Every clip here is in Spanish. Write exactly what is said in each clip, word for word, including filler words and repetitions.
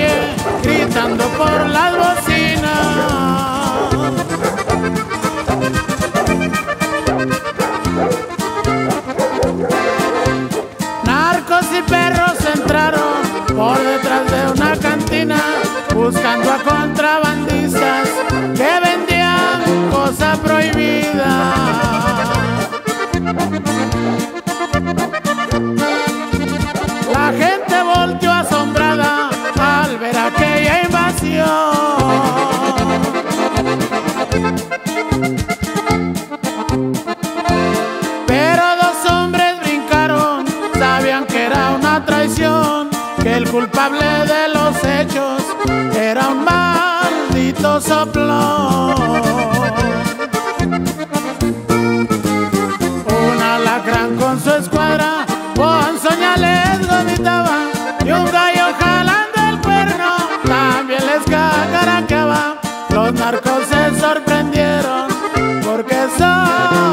calle, gritando por las bocinas. Narcos y perros entraron por detrás de una cantina, buscando a contrabandistas que vendían cosa prohibida. La gente volteó asombrada al ver aquella invasión, pero dos hombres brincaron, sabían que era una traición, que el culpable de los hechos era un maldito soplón. Un alacrán con su escuadra con soñales vomitaba, y un gallo jalando el cuerno también les cacaraqueaba. Los narcos se sorprendieron porque eso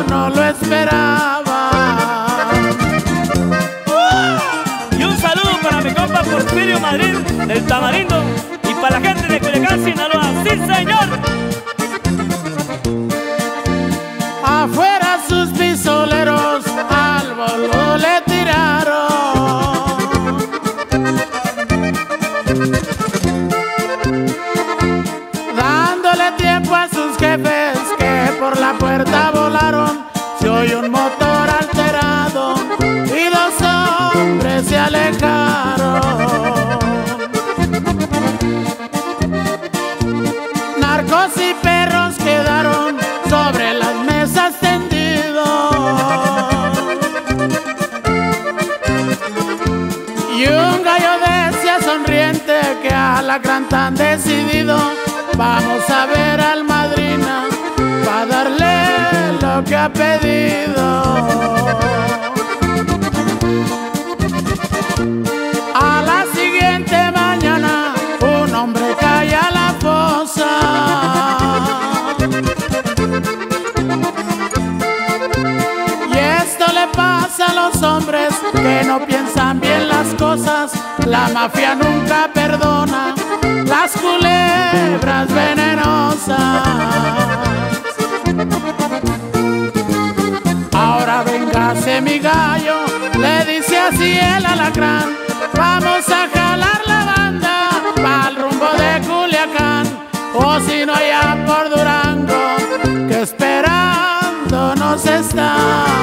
no lo esperaba. Uh, y un saludo para mi compa Porfirio Madrid del Tamarindo y para la gente de Culiacán, Sinaloa. ¡Sí, señor! Afuera sus pistoleros al bolo le tiraron. Dándole tiempo a sus jefes que por la puerta volaron, se oyó un motor alterado y dos hombres se alejaron. Narcos y perros quedaron sobre las mesas tendidos, y un gallo decía sonriente que a la gran tan decidido: vamos a ver al madrina para darle lo que ha pedido. A la siguiente mañana un hombre cae a la fosa, y esto le pasa a los hombres que no piensan bien las cosas. La mafia nunca perdona las culebras venenosas. Ahora véngase mi gallo, le dice así el alacrán, vamos a jalar la banda pa'l rumbo de Culiacán, o si no allá por Durango, que esperándonos está.